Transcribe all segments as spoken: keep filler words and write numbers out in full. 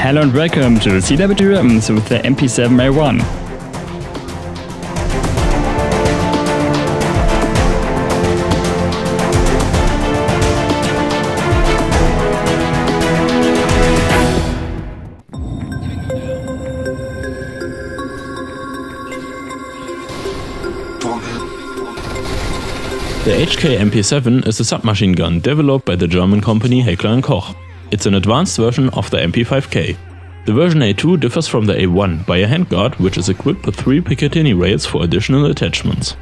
Hello and welcome to C W T Ribbons with the M P seven A one. The H K M P seven is a submachine gun developed by the German company Heckler and Koch. It's an advanced version of the M P five K. The version A two differs from the A one by a handguard, which is equipped with three Picatinny rails for additional attachments.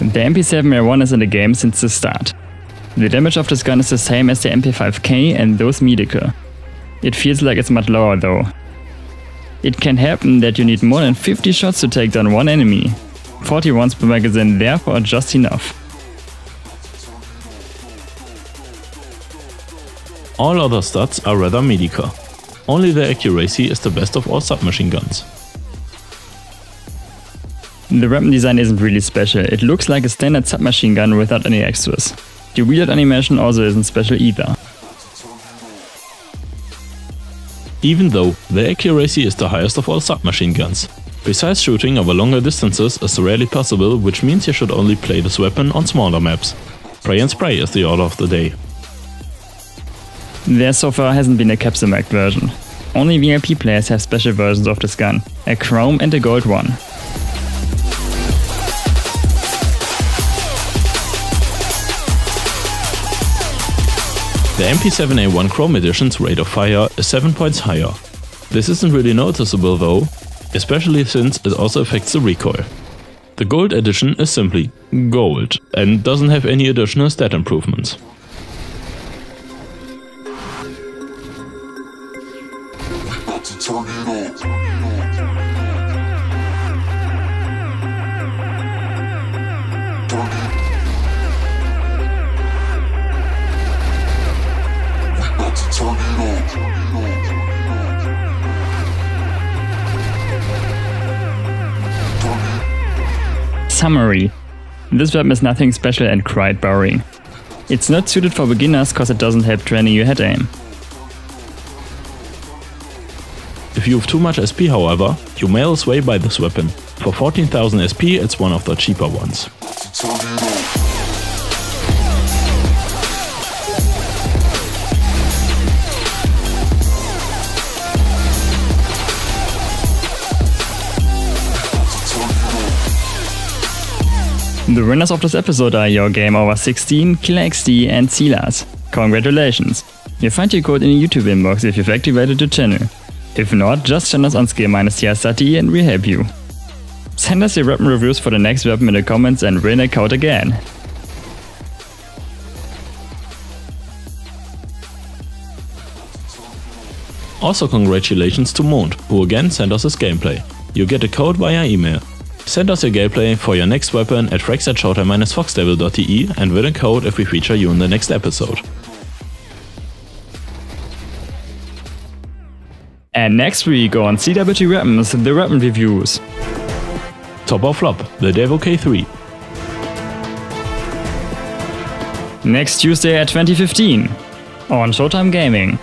The M P seven A one is in the game since the start. The damage of this gun is the same as the M P five K and those medical. It feels like it's much lower though. It can happen that you need more than fifty shots to take down one enemy. forty rounds per magazine, therefore just enough. All other stats are rather mediocre. Only their accuracy is the best of all submachine guns. The weapon design isn't really special, it looks like a standard submachine gun without any extras. The reload animation also isn't special either. Even though their accuracy is the highest of all submachine guns. Precise shooting over longer distances is rarely possible, which means you should only play this weapon on smaller maps. Pray and spray is the order of the day. There so far hasn't been a Capsule-Mac version. Only V I P players have special versions of this gun, a chrome and a gold one. The M P seven A one Chrome Edition's rate of fire is seven points higher. This isn't really noticeable though, especially since it also affects the recoil. The Gold Edition is simply gold and doesn't have any additional stat improvements. Summary. This weapon is nothing special and quite boring. It's not suited for beginners cause it doesn't help training your head aim. If you have too much S P however, you may as well buy this weapon. For fourteen thousand S P it's one of the cheaper ones. The winners of this episode are your Game Over sixteen, Killer X D and Silas. Congratulations! You'll find your code in the YouTube inbox if you've activated the channel. If not, just send us on skill dash t s dot d e and we'll help you. Send us your weapon reviews for the next weapon in the comments and win a code again! Also congratulations to Mond, who again sent us his gameplay. You get a code via email. Send us your gameplay for your next weapon at frags at showtime dash foxdevil dot d e and win a code if we feature you in the next episode. And next week on C W T Weapons, the weapon reviews. Top or Flop, the Devo K three. Next Tuesday at twenty fifteen on Showtime Gaming.